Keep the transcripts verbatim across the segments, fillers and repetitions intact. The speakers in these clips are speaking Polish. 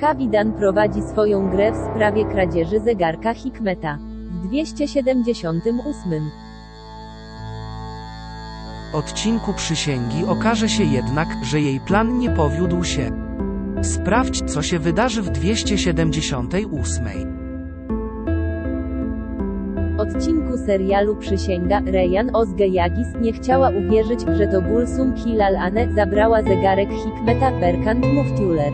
Cavidan prowadzi swoją grę w sprawie kradzieży zegarka Hikmeta. W dwieście siedemdziesiątym ósmym odcinku Przysięgi okaże się jednak, że jej plan nie powiódł się. Sprawdź, co się wydarzy w dwieście siedemdziesiątym ósmym. odcinku serialu Przysięga, Reyhan Özge Yagiz nie chciała uwierzyć, że to Gulsum Hilal Anay zabrała zegarek Hikmeta Berkant Müftüler.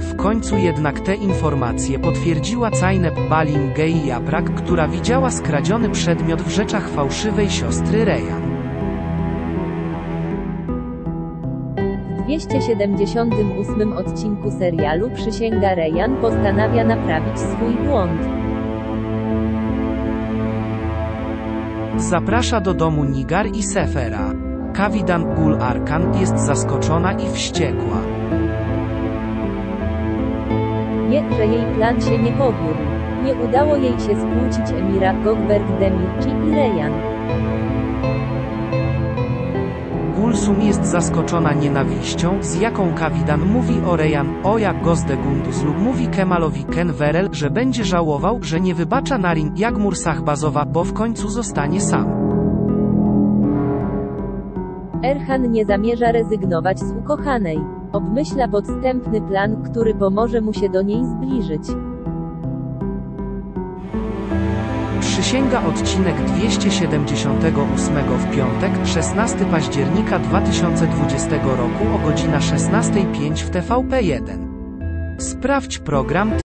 W końcu jednak te informacje potwierdziła caynep Balım Gaye Yaprak, która widziała skradziony przedmiot w rzeczach fałszywej siostry Reyhan. W dwieście siedemdziesiątym ósmym odcinku serialu Przysięga Reyhan postanawia naprawić swój błąd. Zaprasza do domu Nigar i Sefera. Cavidan Gül Arcan jest zaskoczona i wściekła. Wie, że jej plan się nie powiódł. Nie udało jej się skłócić emira, Gökberk Demirci i Reyhan. Gulsum jest zaskoczona nienawiścią, z jaką Cavidan mówi o Reyhan. Oya Gözde Gündüzlü mówi Kemalowi Can Verel, że będzie żałował, że nie wybacza Narin. Yağmur Sahbazowa, bo w końcu zostanie sam. Erhan nie zamierza rezygnować z ukochanej. Obmyśla podstępny plan, który pomoże mu się do niej zbliżyć. Przysięga odcinek dwieście siedemdziesiątym ósmym w piątek, szesnastego października dwa tysiące dwudziestego roku o godzinie szesnastej pięć w T V P jeden. Sprawdź program